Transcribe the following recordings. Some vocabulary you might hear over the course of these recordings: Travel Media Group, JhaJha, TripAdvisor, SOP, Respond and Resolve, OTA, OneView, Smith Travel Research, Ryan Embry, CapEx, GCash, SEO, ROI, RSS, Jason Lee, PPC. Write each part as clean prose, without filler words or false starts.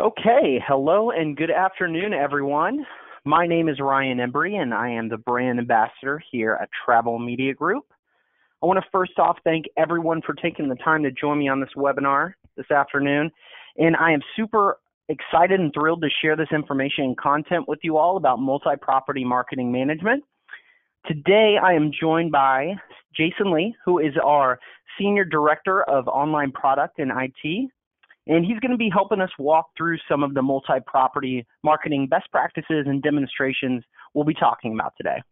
Okay, hello and good afternoon, everyone. My name is Ryan Embry, and I am the brand ambassador here at Travel Media Group. I want to first off thank everyone for taking the time to join me on this webinar this afternoon, and I am super excited and thrilled to share this information and content with you all about multi-property marketing management. Today, I am joined by Jason Lee, who is our Senior Director of Online Product and IT. And he's going to be helping us walk through some of the multi-property marketing best practices and demonstrations we'll be talking about today.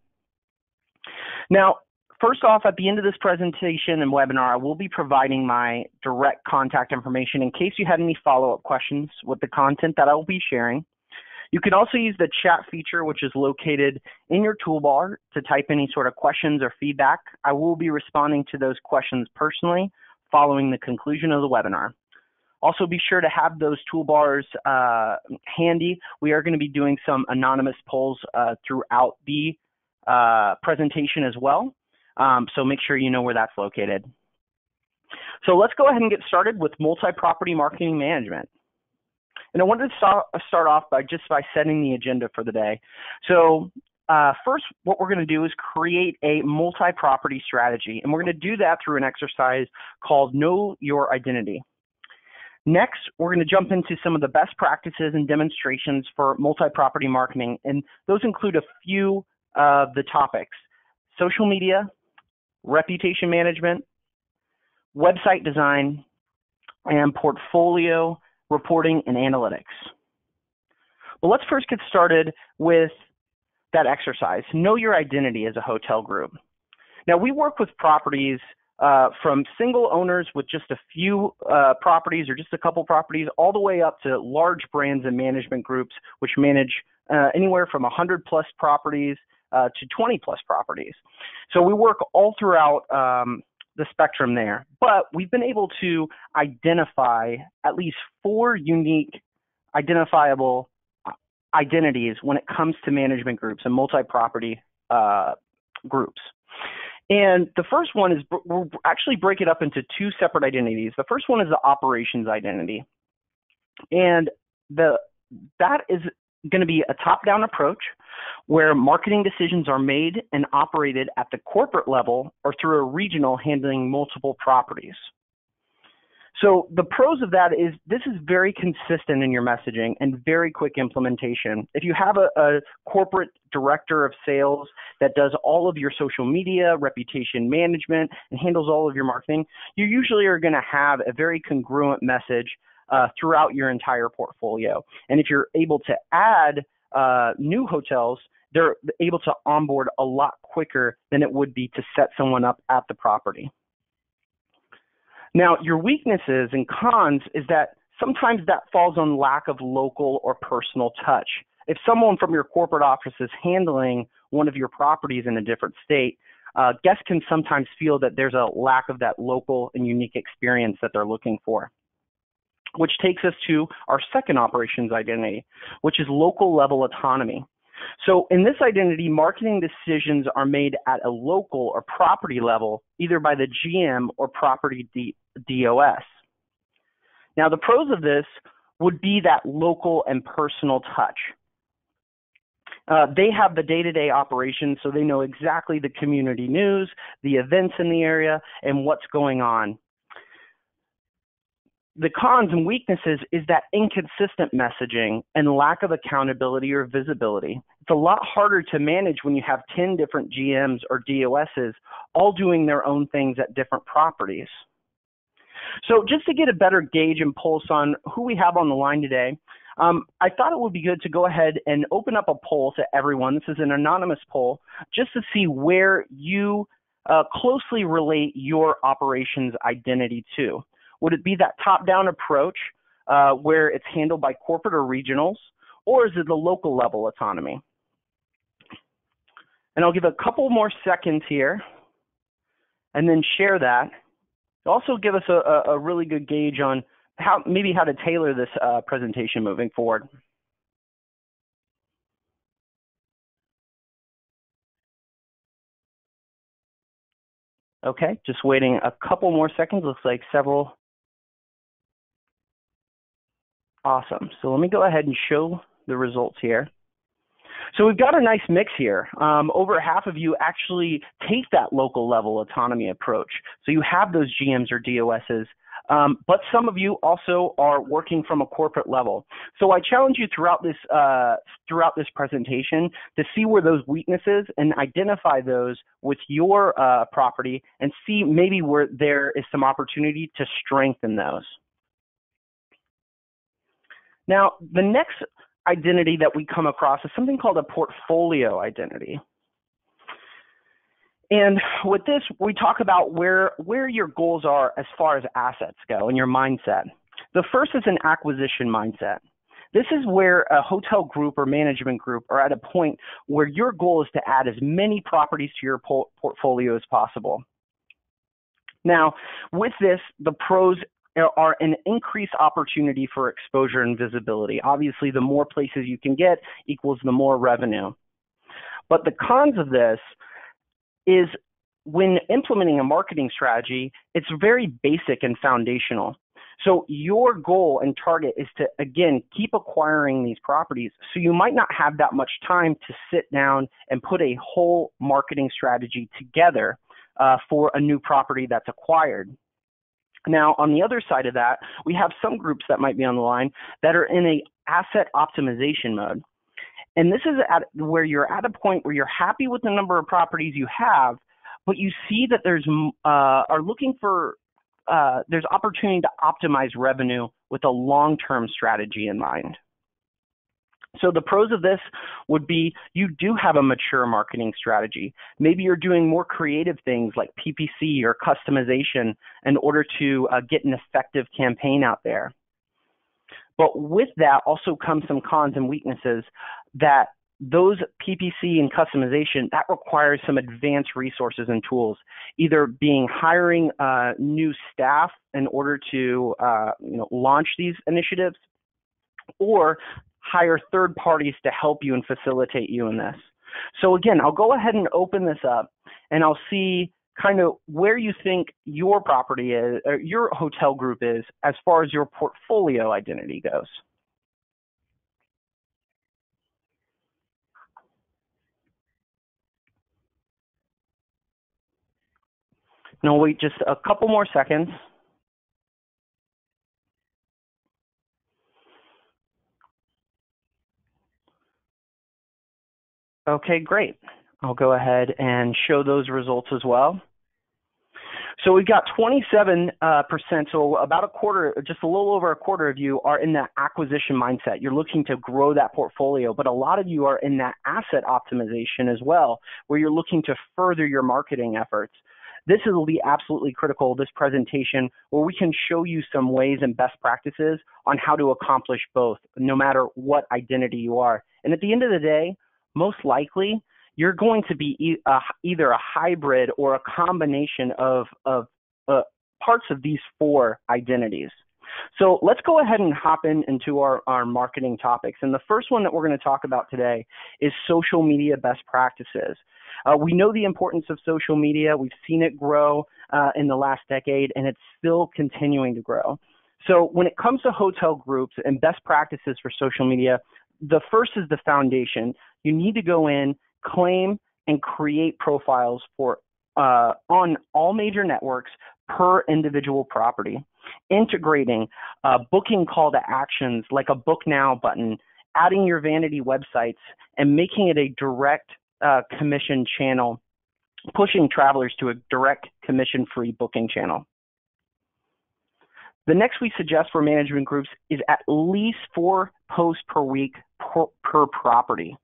Now, first off, at the end of this presentation and webinar, I will be providing my direct contact information in case you had any follow-up questions with the content that I will be sharing. You can also use the chat feature, which is located in your toolbar, to type any sort of questions or feedback. I will be responding to those questions personally following the conclusion of the webinar. Also, be sure to have those toolbars handy. We are going to be doing some anonymous polls throughout the presentation as well, so make sure you know where that's located. So let's go ahead and get started with multi-property marketing management. And I wanted to start off by setting the agenda for the day. So first, what we're going to do is create a multi-property strategy, and we're going to do that through an exercise called Know Your Identity. Next, we're going to jump into some of the best practices and demonstrations for multi-property marketing, and those include a few of the topics: social media, reputation management, website design, and portfolio reporting and analytics. But let's first get started with that exercise, Know Your Identity as a hotel group. Now, we work with properties from single owners with just a few properties or just a couple properties, all the way up to large brands and management groups, which manage anywhere from 100 plus properties to 20 plus properties. So we work all throughout the spectrum there, but we've been able to identify at least 4 unique identifiable identities when it comes to management groups and multi-property groups. And the first one is, we'll actually break it up into 2 separate identities. The first one is the operations identity. And that is going to be a top-down approach where marketing decisions are made and operated at the corporate level or through a regional handling multiple properties. So the pros of that is this is very consistent in your messaging and very quick implementation. If you have a corporate director of sales that does all of your social media, reputation management, and handles all of your marketing, you usually are going to have a very congruent message throughout your entire portfolio. And if you're able to add new hotels, they're able to onboard a lot quicker than it would be to set someone up at the property. Now, your weaknesses and cons is that sometimes that falls on lack of local or personal touch. If someone from your corporate office is handling one of your properties in a different state, guests can sometimes feel that there's a lack of that local and unique experience that they're looking for, which takes us to our second operations identity, which is local level autonomy. So in this identity, marketing decisions are made at a local or property level, either by the GM or property DOS. Now, the pros of this would be that local and personal touch. They have the day-to-day operations, so they know exactly the community news, the events in the area, and what's going on. The cons and weaknesses is that inconsistent messaging and lack of accountability or visibility. It's a lot harder to manage when you have 10 different GMs or DOSs all doing their own things at different properties. So just to get a better gauge and pulse on who we have on the line today, I thought it would be good to go ahead and open up a poll to everyone. This is an anonymous poll just to see where you closely relate your operations identity to. Would it be that top-down approach where it's handled by corporate or regionals, or is it the local level autonomy? And I'll give a couple more seconds here and then share that. Also give us a really good gauge on maybe how to tailor this presentation moving forward. Okay, just waiting a couple more seconds. Looks like several Awesome. So let me go ahead and show the results here. So we've got a nice mix here. Over half of you actually take that local level autonomy approach. So you have those GMs or DOSs, but some of you also are working from a corporate level. So I challenge you throughout this presentation to see where those weaknesses and identify those with your property and see maybe where there is some opportunity to strengthen those. Now, the next identity that we come across is something called a portfolio identity. And with this, we talk about where your goals are as far as assets go and your mindset. The first is an acquisition mindset. This is where a hotel group or management group are at a point where your goal is to add as many properties to your portfolio as possible. Now, with this, the pros are an increased opportunity for exposure and visibility. Obviously, the more places you can get equals the more revenue. But the cons of this is when implementing a marketing strategy, it's very basic and foundational. So your goal and target is to, again, keep acquiring these properties. So you might not have that much time to sit down and put a whole marketing strategy together for a new property that's acquired. Now, on the other side of that, we have some groups that might be on the line that are in an asset optimization mode. And this is where you're at a point where you're happy with the number of properties you have, but you see that there's opportunity to optimize revenue with a long-term strategy in mind. So the pros of this would be you do have a mature marketing strategy. Maybe you're doing more creative things like PPC or customization in order to get an effective campaign out there. But with that also come some cons and weaknesses that those PPC and customization, that requires some advanced resources and tools, either being hiring new staff in order to launch these initiatives or hire third parties to help you and facilitate you in this. So again, I'll go ahead and open this up and I'll see kind of where you think your property is, or your hotel group is, as far as your portfolio identity goes. Now wait just a couple more seconds. Okay, great. I'll go ahead and show those results as well. So we've got 27%, so about a quarter, just a little over a quarter of you are in that acquisition mindset. You're looking to grow that portfolio, but a lot of you are in that asset optimization as well, where you're looking to further your marketing efforts. This will be absolutely critical, this presentation, where we can show you some ways and best practices on how to accomplish both, no matter what identity you are. And at the end of the day, most likely, you're going to be either a hybrid or a combination of parts of these four identities. So let's go ahead and hop into our marketing topics. And the first one that we're going to talk about today is social media best practices. We know the importance of social media. We've seen it grow in the last decade, and it's still continuing to grow. So when it comes to hotel groups and best practices for social media, the first is the foundation. You need to go in, claim, and create profiles for on all major networks per individual property. Integrating booking call to actions like a book now button, adding your vanity websites, and making it a direct commission channel, pushing travelers to a direct commission-free booking channel. The next we suggest for management groups is at least 4 posts per week per property.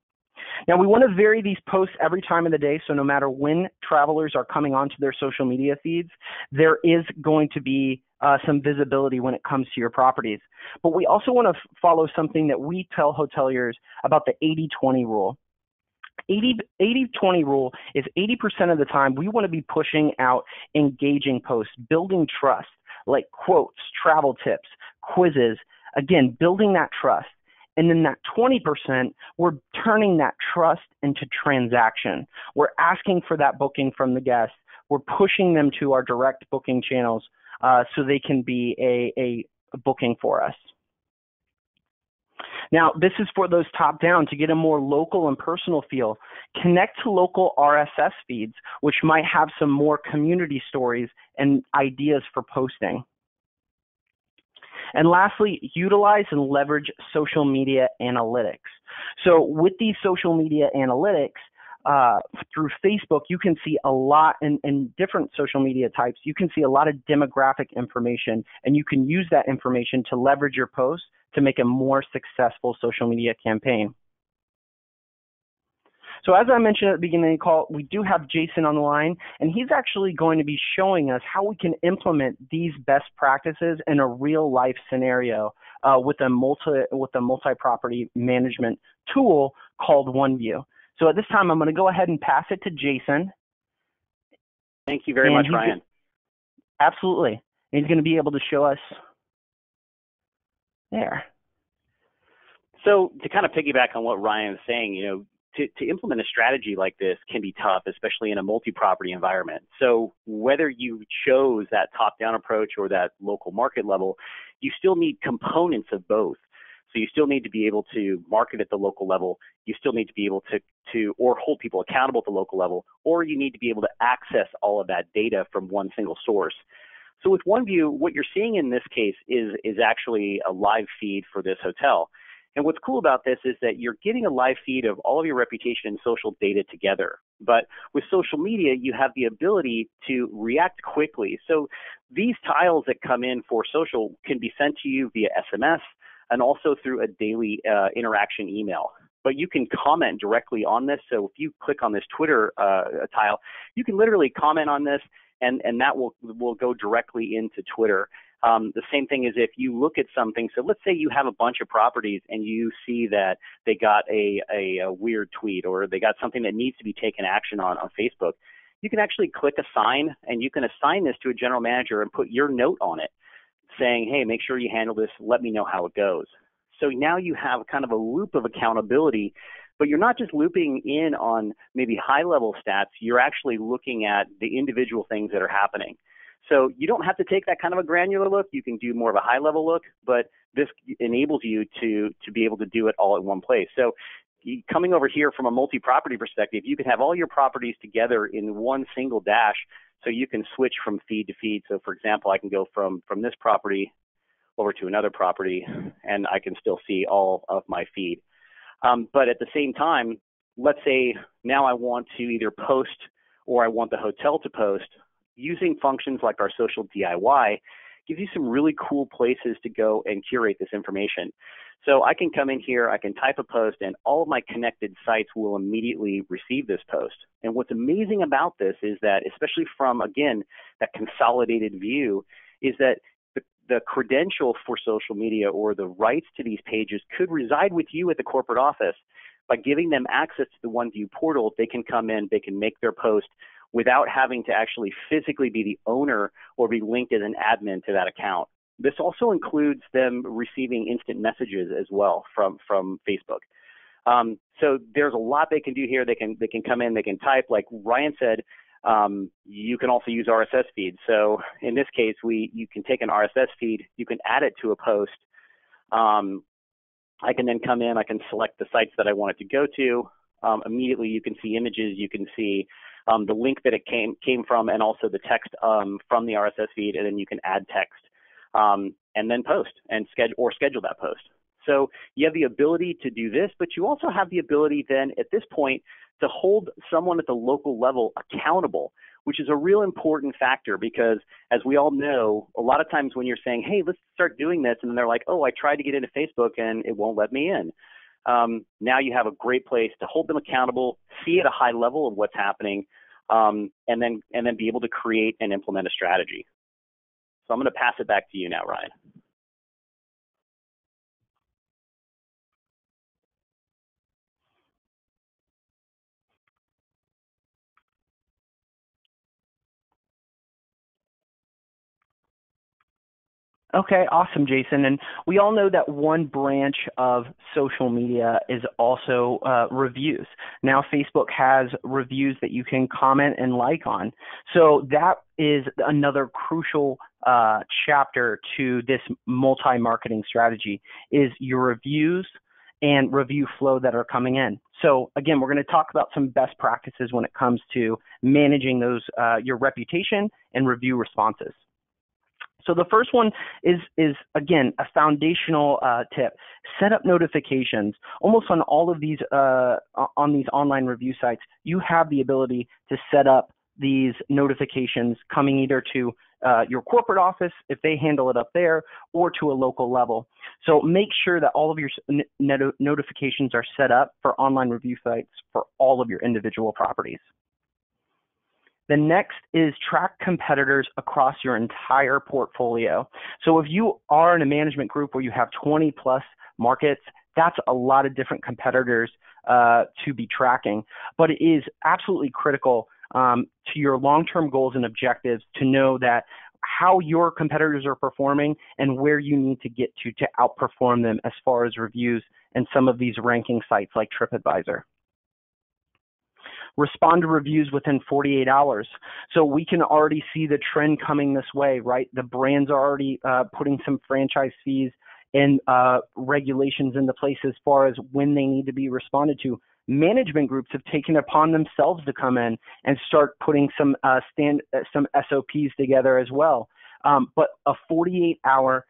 Now, we want to vary these posts every time of the day, so no matter when travelers are coming onto their social media feeds, there is going to be some visibility when it comes to your properties. But we also want to follow something that we tell hoteliers about, the 80-20 rule. 80-20 rule is 80% of the time we want to be pushing out engaging posts, building trust, like quotes, travel tips, quizzes, again, building that trust. And then that 20%, we're turning that trust into transaction. We're asking for that booking from the guest. We're pushing them to our direct booking channels so they can be a booking for us. Now, this is for those top down to get a more local and personal feel. Connect to local RSS feeds, which might have some more community stories and ideas for posting. And lastly, utilize and leverage social media analytics. So with these social media analytics, through Facebook, you can see a lot in different social media types. You can see a lot of demographic information, and you can use that information to leverage your posts to make a more successful social media campaign. So as I mentioned at the beginning of the call, we do have Jason on the line, and he's actually going to be showing us how we can implement these best practices in a real life scenario with a multi-property management tool called OneView. So at this time, I'm going to go ahead and pass it to Jason. Thank you very much, Ryan. Absolutely. He's going to be able to show us there. So to kind of piggyback on what Ryan is saying, you know, to implement a strategy like this can be tough, especially in a multi-property environment. So whether you chose that top-down approach or that local market level, you still need components of both. So you still need to be able to market at the local level. You still need to be able to hold people accountable at the local level, or you need to be able to access all of that data from one single source. So with OneView, what you're seeing in this case is actually a live feed for this hotel. And what's cool about this is that you're getting a live feed of all of your reputation and social data together. But with social media, you have the ability to react quickly. So these tiles that come in for social can be sent to you via SMS, and also through a daily interaction email. But you can comment directly on this. So if you click on this Twitter tile, you can literally comment on this, and that will go directly into Twitter. The same thing is if you look at something. So let's say you have a bunch of properties and you see that they got a weird tweet, or they got something that needs to be taken action on Facebook. You can actually click assign, and you can assign this to a general manager and put your note on it, saying, hey, make sure you handle this, let me know how it goes. So now you have kind of a loop of accountability, but you're not just looping in on maybe high-level stats, you're actually looking at the individual things that are happening. So you don't have to take that kind of a granular look, you can do more of a high-level look, but this enables you to be able to do it all in one place. So coming over here from a multi-property perspective, you can have all your properties together in one single dash. So you can switch from feed to feed. So for example, I can go from this property over to another property, and I can still see all of my feed. But at the same time, let's say now I want to either post or I want the hotel to post. Using functions like our social DIY gives you some really cool places to go and curate this information. So I can come in here, I can type a post, and all of my connected sites will immediately receive this post. And what's amazing about this is that, especially from, again, that consolidated view, is that the credential for social media or the rights to these pages could reside with you at the corporate office. By giving them access to the OneView portal, they can come in, they can make their post without having to actually physically be the owner or be linked as an admin to that account. This also includes them receiving instant messages as well from Facebook. So there's a lot they can do here. They can come in, they can type. Like Ryan said, you can also use RSS feeds. So in this case, you can take an RSS feed, you can add it to a post. I can then come in, I can select the sites that I want it to go to. Immediately you can see images, you can see the link that it came from, and also the text from the RSS feed, and then you can add text. And then post and schedule that post. So you have the ability to do this, but you also have the ability then at this point to hold someone at the local level accountable, which is a real important factor because, as we all know, a lot of times when you're saying, hey, let's start doing this, and then they're like, oh, I tried to get into Facebook and it won't let me in. Now you have a great place to hold them accountable, see at a high level of what's happening, and then be able to create and implement a strategy. So I'm going to pass it back to you now, Ryan. Okay, awesome, Jason. And we all know that one branch of social media is also reviews. Now Facebook has reviews that you can comment and like on. So that is another crucial chapter to this multi-marketing strategy is your reviews, and review flow that are coming in. So again, we're going to talk about some best practices when it comes to managing those your reputation and review responses. So the first one is again, a foundational tip. Set up notifications. Almost on all of these, on these online review sites, you have the ability to set up these notifications coming either to your corporate office, if they handle it up there, or to a local level. So make sure that all of your notifications are set up for online review sites for all of your individual properties. The next is track competitors across your entire portfolio. So if you are in a management group where you have 20 plus markets, that's a lot of different competitors to be tracking, but it is absolutely critical to your long-term goals and objectives to know that how your competitors are performing and where you need to get to outperform them as far as reviews and some of these ranking sites like TripAdvisor. Respond to reviews within 48 hours. So we can already see the trend coming this way, right? The brands are already putting some franchise fees and regulations into place as far as when they need to be responded to. Management groups have taken upon themselves to come in and start putting some SOPs together as well. But a 48-hour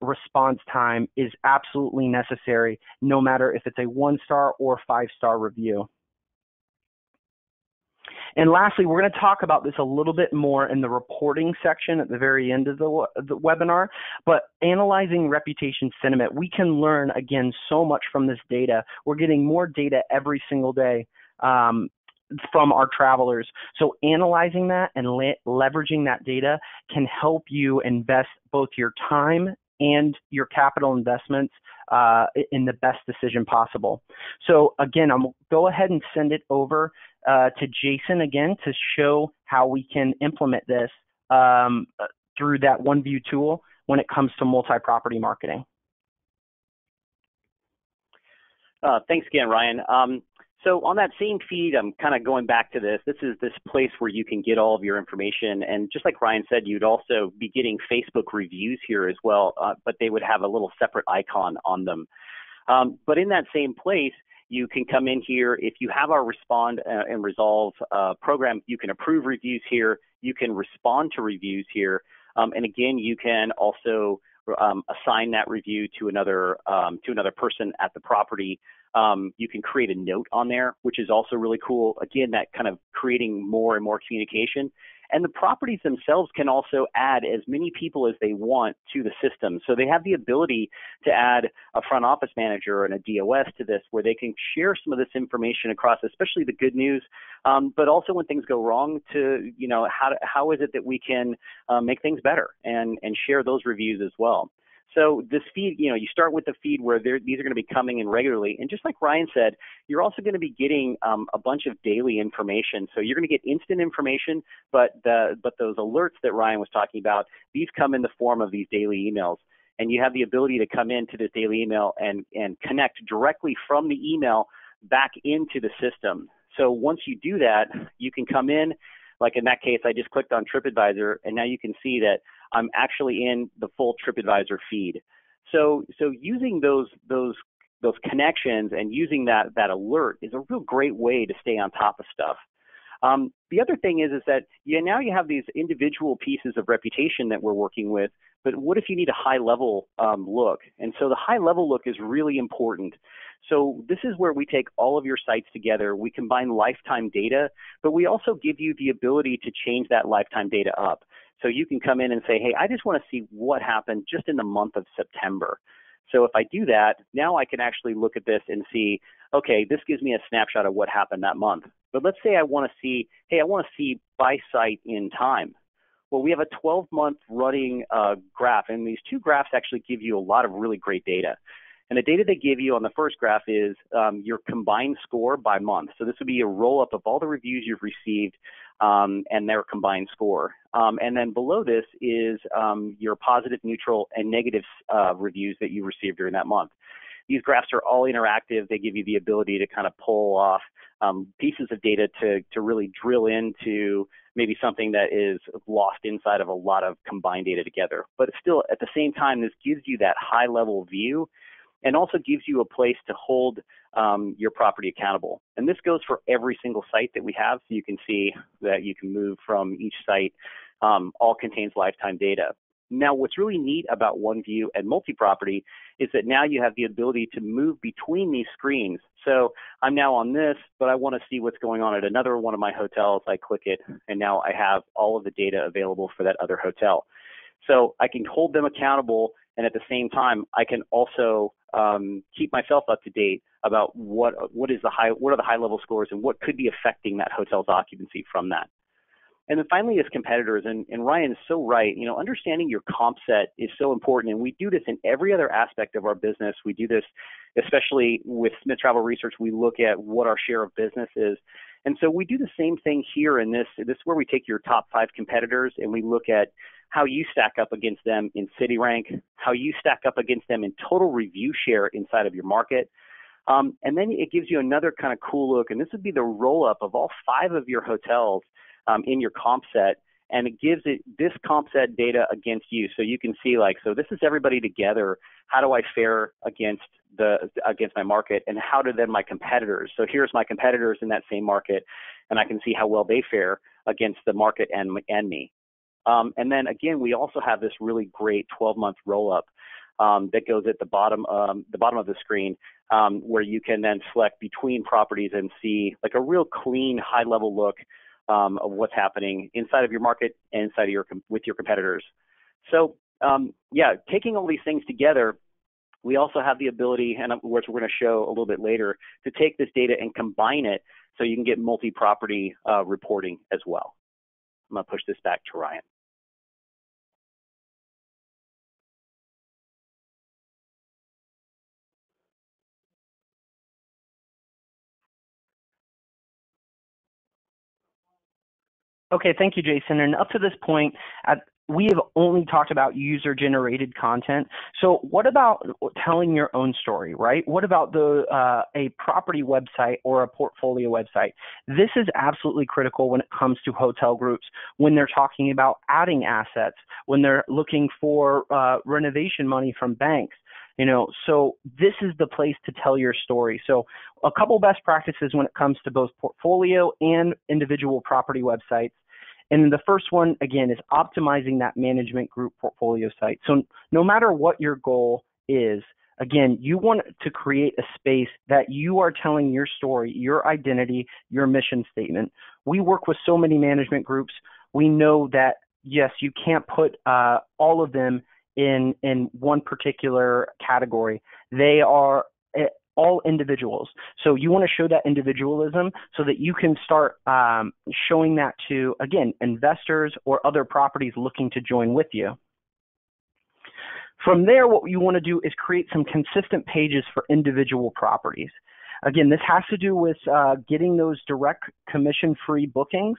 response time is absolutely necessary, no matter if it's a 1-star or 5-star review. And lastly, we're going to talk about this a little bit more in the reporting section at the very end of the webinar, but analyzing reputation sentiment, we can learn, again, so much from this data. We're getting more data every single day from our travelers. So analyzing that and leveraging that data can help you invest both your time and your capital investments in the best decision possible. So again, I'm going to go ahead and send it over to Jason again to show how we can implement this through that OneView tool when it comes to multi-property marketing. Thanks again, Ryan. So on that same feed, I'm kind of going back to this. This is this place where you can get all of your information. And just like Ryan said, you'd also be getting Facebook reviews here as well, but they would have a little separate icon on them. But in that same place, you can come in here. If you have our Respond and Resolve program, you can approve reviews here. You can respond to reviews here. And again, you can also assign that review to another person at the property. You can create a note on there, which is also really cool. Again, that kind of creating more and more communication. And the properties themselves can also add as many people as they want to the system. So they have the ability to add a front office manager and a DOS to this, where they can share some of this information across, especially the good news, but also when things go wrong, to, you know, how is it that we can make things better and share those reviews as well. So this feed, you know, you start with the feed where these are going to be coming in regularly. And just like Ryan said, you're also going to be getting a bunch of daily information. So you're going to get instant information, but those alerts that Ryan was talking about, these come in the form of these daily emails. And you have the ability to come into this daily email and connect directly from the email back into the system. So once you do that, you can come in. Like in that case, I just clicked on TripAdvisor, and now you can see that I'm actually in the full TripAdvisor feed. So using those connections and using that alert is a real great way to stay on top of stuff. The other thing is that now you have these individual pieces of reputation that we're working with, but what if you need a high-level look? And so the high-level look is really important. So this is where we take all of your sites together. We combine lifetime data, but we also give you the ability to change that lifetime data up. So you can come in and say, hey, I just want to see what happened just in the month of September. So if I do that, now I can actually look at this and see, okay, this gives me a snapshot of what happened that month. But let's say I want to see, hey, I want to see by site in time. Well, we have a 12-month running graph, and these two graphs actually give you a lot of really great data. And the data they give you on the first graph is your combined score by month. So this would be a roll-up of all the reviews you've received and their combined score. And then below this is your positive, neutral, and negative reviews that you received during that month. These graphs are all interactive. They give you the ability to kind of pull off pieces of data to really drill into maybe something that is lost inside of a lot of combined data together. But still, at the same time, this gives you that high-level view. and also gives you a place to hold your property accountable. And this goes for every single site that we have, so you can see that you can move from each site. All contains lifetime data. Now, what's really neat about OneView and multi-property is that now you have the ability to move between these screens. So I'm now on this, but I want to see what's going on at another one of my hotels. I click it, and now I have all of the data available for that other hotel. So I can hold them accountable, and at the same time, I can also keep myself up to date about what are the high-level scores and what could be affecting that hotel's occupancy from that. And then finally, as competitors, and Ryan is so right, you know, understanding your comp set is so important. And we do this in every other aspect of our business. We do this, especially with Smith Travel Research. We look at what our share of business is. And so we do the same thing here in this. This is where we take your top 5 competitors and we look at how you stack up against them in city rank, how you stack up against them in total review share inside of your market. And then it gives you another kind of cool look. And this would be the roll-up of all 5 of your hotels in your comp set, and it gives it this comp set data against you, so you can see like, so this is everybody together. How do I fare against my market, and how do then my competitors? So here's my competitors in that same market, and I can see how well they fare against the market and me. And then again, we also have this really great 12-month roll-up that goes at the bottom of the screen, where you can then select between properties and see like a real clean, high-level look of what's happening inside of your market and inside of with your competitors. So yeah, taking all these things together, we also have the ability, and which we're going to show a little bit later, to take this data and combine it so you can get multi-property reporting as well. I'm going to push this back to Ryan. Okay, thank you, Jason. And up to this point, we have only talked about user-generated content. So what about telling your own story, right? What about a property website or a portfolio website? This is absolutely critical when it comes to hotel groups, when they're talking about adding assets, when they're looking for renovation money from banks. You know, so this is the place to tell your story. So a couple best practices when it comes to both portfolio and individual property websites. And the first one, again, is optimizing that management group portfolio site. So no matter what your goal is, again, you want to create a space that you are telling your story, your identity, your mission statement. We work with so many management groups. We know that, yes, you can't put all of them in one particular category. They are all individuals. So you want to show that individualism so that you can start showing that to, again, investors or other properties looking to join with you. From there, what you want to do is create some consistent pages for individual properties. Again, this has to do with getting those direct commission-free bookings,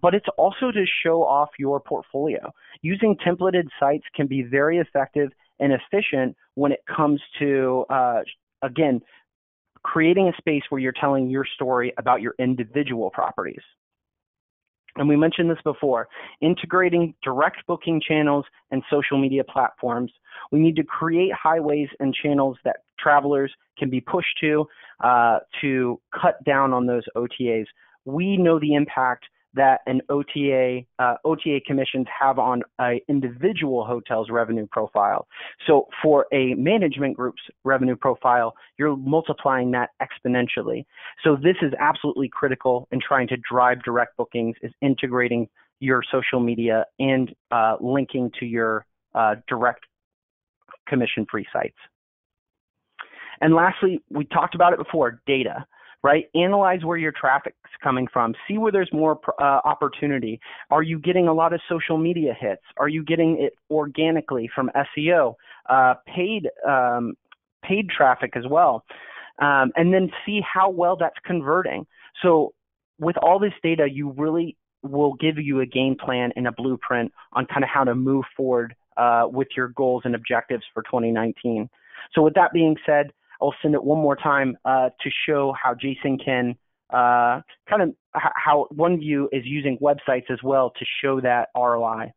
but it's also to show off your portfolio. Using templated sites can be very effective and efficient when it comes to, again, creating a space where you're telling your story about your individual properties. And we mentioned this before, integrating direct booking channels and social media platforms. We need to create highways and channels that travelers can be pushed to cut down on those OTAs. We know the impact that an OTA commissions have on an individual hotel's revenue profile. So for a management group's revenue profile, you're multiplying that exponentially. So this is absolutely critical in trying to drive direct bookings, is integrating your social media and linking to your direct commission-free sites. And lastly, we talked about it before, data. Right? Analyze where your traffic's coming from. See where there's more opportunity. Are you getting a lot of social media hits? Are you getting it organically from SEO, paid traffic as well? And then see how well that's converting. So with all this data, you really will give you a game plan and a blueprint on kind of how to move forward with your goals and objectives for 2019. So with that being said, I'll send it one more time to show how Jason can kind of how OneView is using websites as well to show that ROI.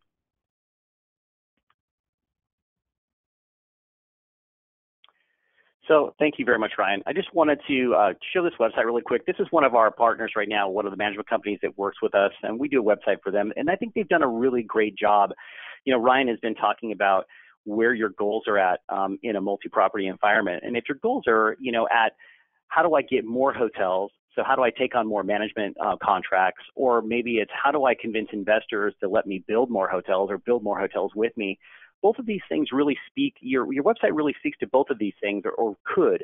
So thank you very much, Ryan. I just wanted to show this website really quick. This is one of our partners right now, one of the management companies that works with us, and we do a website for them. And I think they've done a really great job. You know, Ryan has been talking about where your goals are at in a multi-property environment. And if your goals are, you know, at how do I get more hotels? So how do I take on more management contracts? Or maybe it's how do I convince investors to let me build more hotels or build more hotels with me? Both of these things really speak, your website really speaks to both of these things or could.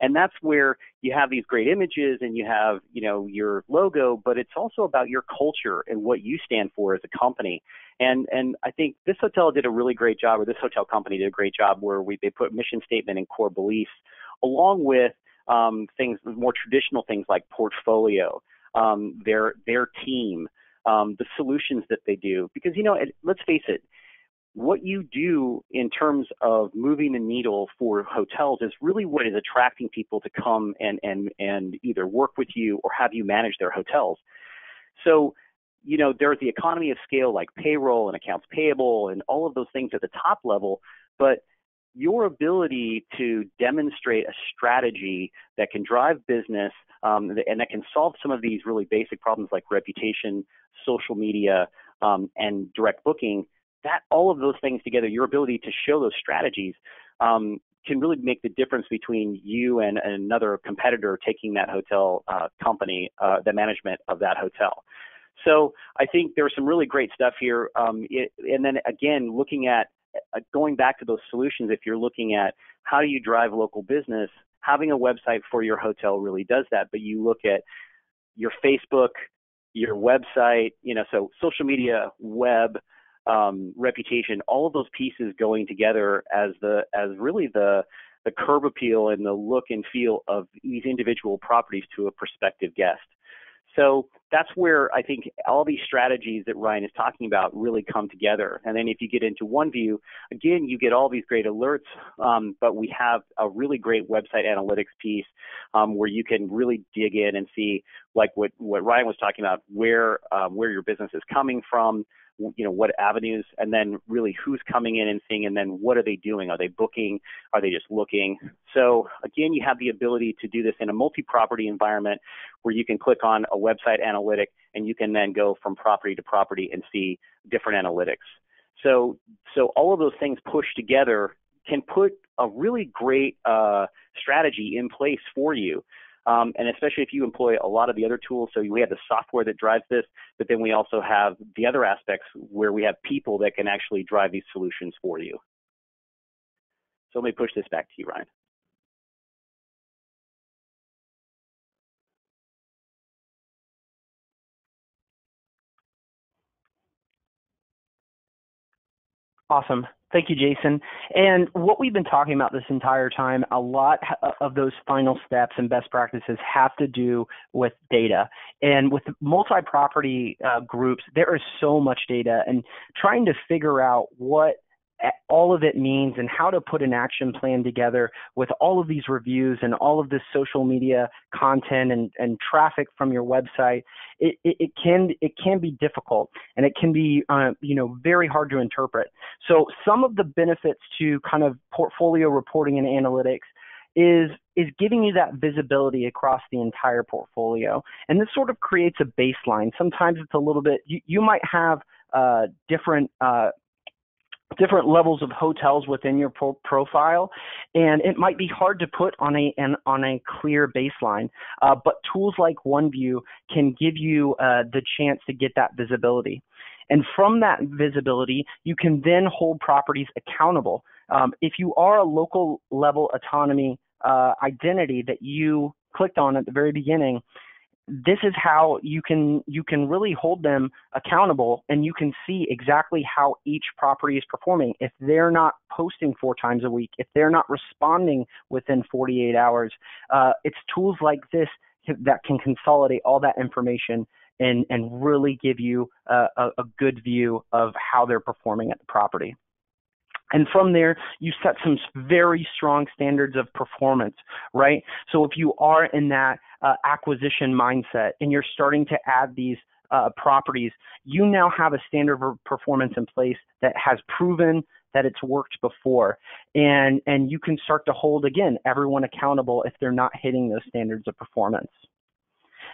And that's where you have these great images and you have, you know, your logo, but it's also about your culture and what you stand for as a company. And I think this hotel did a really great job, or this hotel company did a great job where they put mission statement and core beliefs along with things, more traditional things like portfolio, their team, the solutions that they do. Because, you know, let's face it, what you do in terms of moving the needle for hotels is really what is attracting people to come and either work with you or have you manage their hotels. So, you know, there's the economy of scale like payroll and accounts payable and all of those things at the top level, but your ability to demonstrate a strategy that can drive business and that can solve some of these really basic problems like reputation, social media, and direct booking, that all of those things together, your ability to show those strategies can really make the difference between you and another competitor taking that hotel company, the management of that hotel. So I think there's some really great stuff here. And then again, looking at going back to those solutions, if you're looking at how do you drive local business, having a website for your hotel really does that. But you look at your Facebook, your website, you know, so social media, web, reputation, all of those pieces going together as really the curb appeal and the look and feel of these individual properties to a prospective guest. So that's where I think all these strategies that Ryan is talking about really come together. And then if you get into OneView, again, you get all these great alerts, but we have a really great website analytics piece where you can really dig in and see like what Ryan was talking about, where your business is coming from, you know, what avenues, and then really who's coming in and seeing, and then what are they doing? Are they booking? Are they just looking? So again, you have the ability to do this in a multi-property environment where you can click on a website analytic and you can then go from property to property and see different analytics. So all of those things pushed together can put a really great strategy in place for you. And especially if you employ a lot of the other tools. So we have the software that drives this, but then we also have the other aspects where we have people that can actually drive these solutions for you. So let me push this back to you, Ryan. Awesome. Thank you, Jason. And what we've been talking about this entire time, a lot of those final steps and best practices have to do with data. And with multi-property groups, there is so much data, and trying to figure out what all of it means and how to put an action plan together with all of these reviews and all of this social media content and traffic from your website, it can be difficult, and it can be you know, very hard to interpret. So some of the benefits to kind of portfolio reporting and analytics is giving you that visibility across the entire portfolio, and this sort of creates a baseline. Sometimes it's a little bit, you might have different levels of hotels within your profile, and it might be hard to put on a clear baseline, but tools like OneView can give you the chance to get that visibility. And from that visibility, you can then hold properties accountable. If you are a local level autonomy identity that you clicked on at the very beginning, this is how you can really hold them accountable, and you can see exactly how each property is performing. If they're not posting 4 times a week, if they're not responding within 48 hours, it's tools like this that can consolidate all that information and really give you a good view of how they're performing at the property. And from there, you set some very strong standards of performance, right? So if you are in that acquisition mindset and you're starting to add these properties, you now have a standard of performance in place that has proven that it's worked before. And you can start to hold, again, everyone accountable if they're not hitting those standards of performance.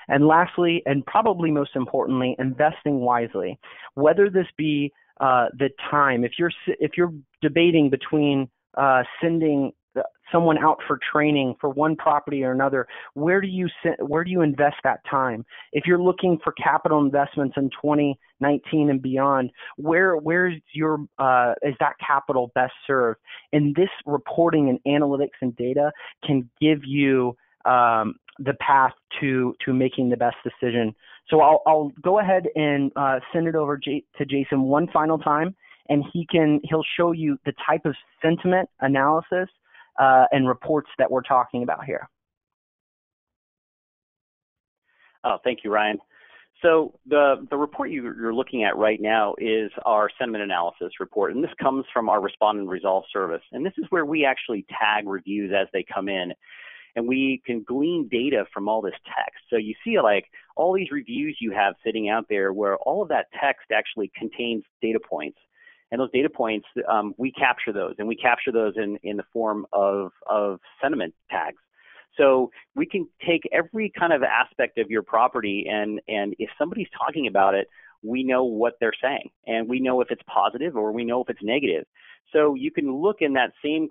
And lastly, and probably most importantly, investing wisely. Whether this be the time, if you're debating between sending someone out for training for one property or another, where do you invest that time? If you're looking for capital investments in 2019 and beyond, where's your is that capital best served? And this reporting and analytics and data can give you the path to making the best decision. So I'll go ahead and send it over to Jason one final time, and he'll show you the type of sentiment analysis and reports that we're talking about here. Oh, thank you, Ryan. So the report you're looking at right now is our sentiment analysis report, and this comes from our Respond and Resolve service. And this is where we actually tag reviews as they come in. And we can glean data from all this text. So you see like all these reviews you have sitting out there where all of that text actually contains data points. And those data points, we capture those, and we capture those in the form of sentiment tags. So we can take every kind of aspect of your property, and if somebody's talking about it, we know what they're saying, and we know if it's positive or we know if it's negative. So you can look in that same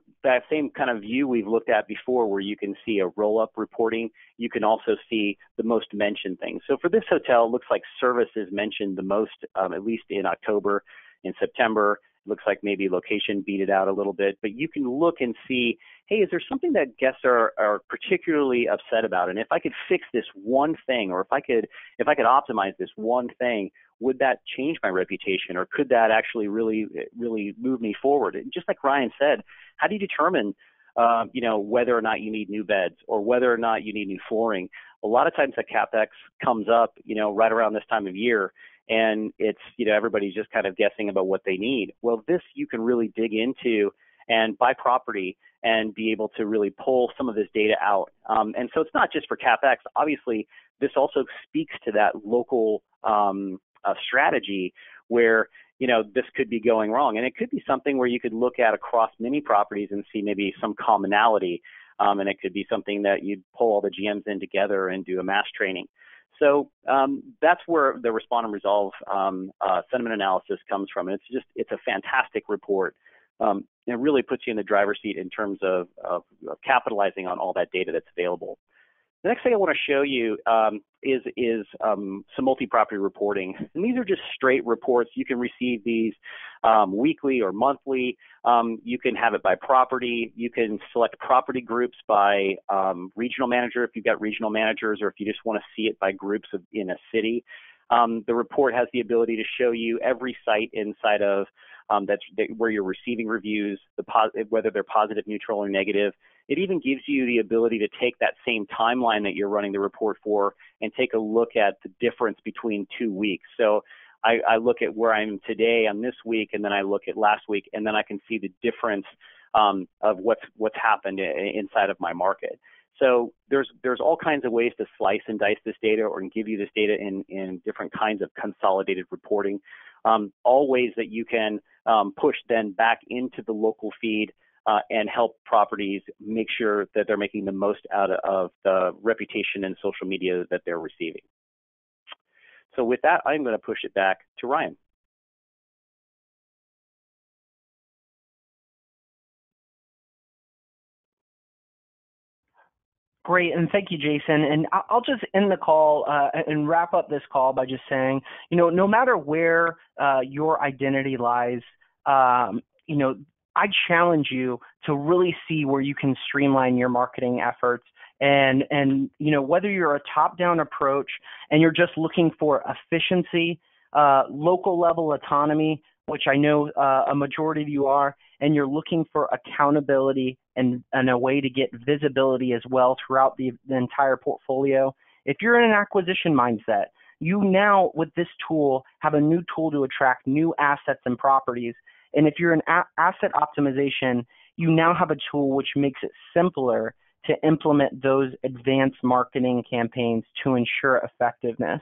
kind of view we've looked at before, where you can see a roll-up reporting. You can also see the most mentioned things. So for this hotel, it looks like service is mentioned the most, at least in October. In September, it looks like maybe location beat it out a little bit, but you can look and see, hey, is there something that guests are particularly upset about? And if I could fix this one thing, or if I could optimize this one thing, would that change my reputation, or could that actually really move me forward? And just like Ryan said, how do you determine whether or not you need new beds or whether or not you need new flooring? A lot of times that CapEx comes up, right around this time of year, and it's, everybody's just kind of guessing about what they need. Well, this you can really dig into and by property and be able to really pull some of this data out. And so it's not just for CapEx. Obviously, this also speaks to that local strategy where, this could be going wrong. And it could be something where you could look at across many properties and see maybe some commonality. And it could be something that you'd pull all the GMs in together and do a mass training. So that's where the Respond and Resolve sentiment analysis comes from. And it's a fantastic report. And it really puts you in the driver's seat in terms of capitalizing on all that data that's available. The next thing I want to show you is some multi-property reporting. And these are just straight reports. You can receive these weekly or monthly. You can have it by property. You can select property groups by regional manager if you've got regional managers, or if you just want to see it by groups in a city. The report has the ability to show you every site inside of where you're receiving reviews, whether they're positive, neutral, or negative. It even gives you the ability to take that same timeline that you're running the report for and take a look at the difference between 2 weeks. So I look at where I'm today on this week, and then I look at last week, and then I can see the difference of what's happened inside of my market. So there's all kinds of ways to slice and dice this data, or give you this data in different kinds of consolidated reporting. All ways that you can push then back into the local feed and help properties make sure that they're making the most out of the reputation and social media that they're receiving. So with that, I'm going to push it back to Ryan. Great, and thank you, Jason. And I'll just end the call and wrap up this call by just saying, no matter where your identity lies, I challenge you to really see where you can streamline your marketing efforts. And whether you're a top-down approach and you're just looking for efficiency, local level autonomy, which I know a majority of you are, and you're looking for accountability and a way to get visibility as well throughout the entire portfolio. If you're in an acquisition mindset, you now, with this tool, have a new tool to attract new assets and properties. And if you're in asset optimization, you now have a tool which makes it simpler to implement those advanced marketing campaigns to ensure effectiveness.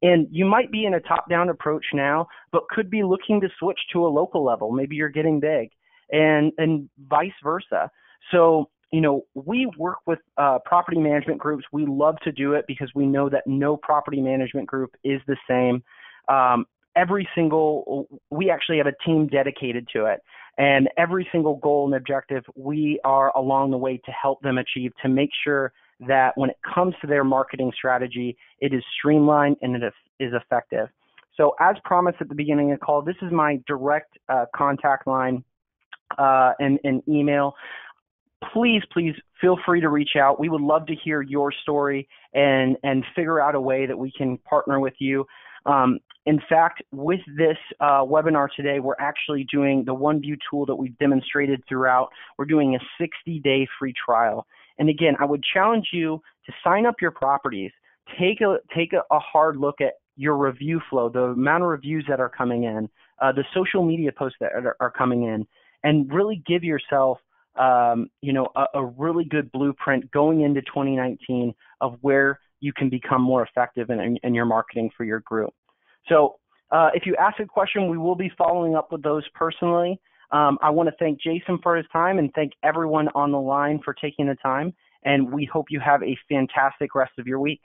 And you might be in a top-down approach now, but could be looking to switch to a local level. Maybe you're getting big. and vice versa. So, you know, we work with property management groups. We love to do it because we know that no property management group is the same. We actually have a team dedicated to it. And every single goal and objective, we are along the way to help them achieve, to make sure that when it comes to their marketing strategy, it is streamlined and it is effective. So as promised at the beginning of the call, this is my direct contact line and email. Please feel free to reach out. We would love to hear your story and figure out a way that we can partner with you. In fact, with this webinar today, we're actually doing the OneView tool that we've demonstrated throughout. We're doing a 60-day free trial. And again, I would challenge you to sign up your properties. Take a hard look at your review flow, the amount of reviews that are coming in, the social media posts that are coming in, and really give yourself a really good blueprint going into 2019 of where you can become more effective in your marketing for your group. So if you ask a question, we will be following up with those personally. I want to thank Jason for his time and thank everyone on the line for taking the time. And we hope you have a fantastic rest of your week.